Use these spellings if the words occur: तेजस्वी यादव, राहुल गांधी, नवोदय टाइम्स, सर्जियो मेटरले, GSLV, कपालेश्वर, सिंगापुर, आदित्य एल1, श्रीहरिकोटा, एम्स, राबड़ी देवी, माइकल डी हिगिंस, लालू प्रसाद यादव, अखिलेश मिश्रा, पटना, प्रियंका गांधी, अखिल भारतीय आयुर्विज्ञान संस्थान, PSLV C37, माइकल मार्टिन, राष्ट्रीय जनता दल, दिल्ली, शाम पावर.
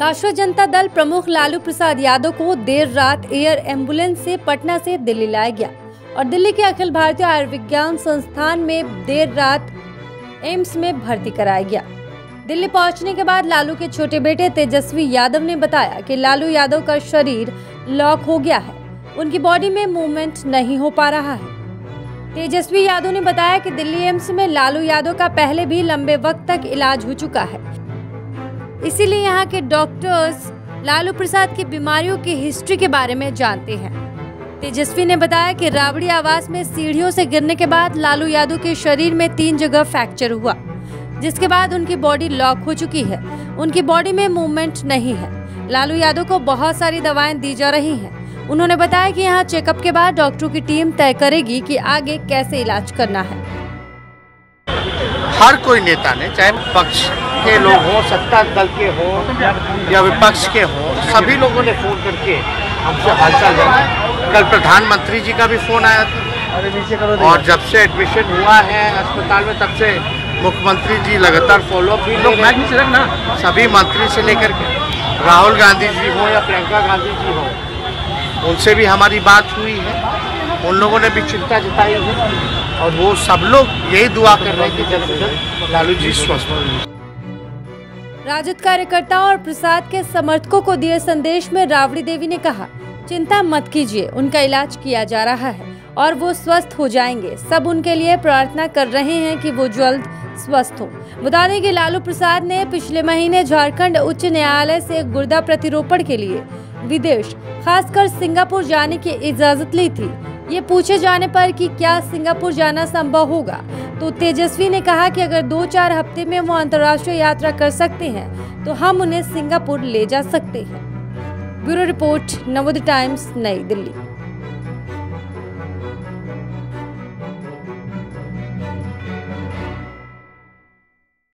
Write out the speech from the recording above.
राष्ट्रीय जनता दल प्रमुख लालू प्रसाद यादव को देर रात एयर एम्बुलेंस से पटना से दिल्ली लाया गया और दिल्ली के अखिल भारतीय आयुर्विज्ञान संस्थान में देर रात एम्स में भर्ती कराया गया। दिल्ली पहुंचने के बाद लालू के छोटे बेटे तेजस्वी यादव ने बताया कि लालू यादव का शरीर लॉक हो गया है, उनकी बॉडी में मूवमेंट नहीं हो पा रहा है। तेजस्वी यादव ने बताया कि दिल्ली एम्स में लालू यादव का पहले भी लंबे वक्त तक इलाज हो चुका है, इसीलिए यहाँ के डॉक्टर्स लालू प्रसाद की बीमारियों की हिस्ट्री के बारे में जानते हैं। तेजस्वी ने बताया कि राबड़ी आवास में सीढ़ियों से गिरने के बाद लालू यादव के शरीर में 3 जगह फ्रैक्चर हुआ, जिसके बाद उनकी बॉडी लॉक हो चुकी है, उनकी बॉडी में मूवमेंट नहीं है। लालू यादव को बहुत सारी दवाएं दी जा रही हैं। उन्होंने बताया कि यहां चेकअप के बाद डॉक्टरों की टीम तय करेगी कि आगे कैसे इलाज करना है। हर कोई नेता ने, चाहे पक्ष के लोग हो, सत्ता दल के हो या विपक्ष के हो, सभी लोगों ने फोन करके हमसे हालचाल जाना। कल प्रधानमंत्री जी का भी फोन आया था और जब से एडमिशन हुआ है अस्पताल में तब से मुख्यमंत्री जी लगातार फॉलोअप भी लोग सभी मंत्री से लेकर के राहुल गांधी जी हो या प्रियंका गांधी जी हो, उनसे भी हमारी बात हुई है। उन लोगों ने भी चिंता जताई है और वो सब लोग यही दुआ कर रहे हैं कि जल्द से जल्द लालू जी स्वस्थ हों। राजद कार्यकर्ताओं और प्रसाद के समर्थकों को दिए संदेश में राबड़ी देवी ने कहा, चिंता मत कीजिए, उनका इलाज किया जा रहा है और वो स्वस्थ हो जाएंगे। सब उनके लिए प्रार्थना कर रहे हैं कि वो जल्द स्वस्थ हो। बता दें कि लालू प्रसाद ने पिछले महीने झारखंड उच्च न्यायालय से गुर्दा प्रतिरोपण के लिए विदेश, खासकर सिंगापुर जाने की इजाजत ली थी। ये पूछे जाने पर कि क्या सिंगापुर जाना संभव होगा, तो तेजस्वी ने कहा कि अगर 2-4 हफ्ते में वो अंतर्राष्ट्रीय यात्रा कर सकते हैं तो हम उन्हें सिंगापुर ले जा सकते हैं। ब्यूरो रिपोर्ट, नवोदय टाइम्स, नई दिल्ली।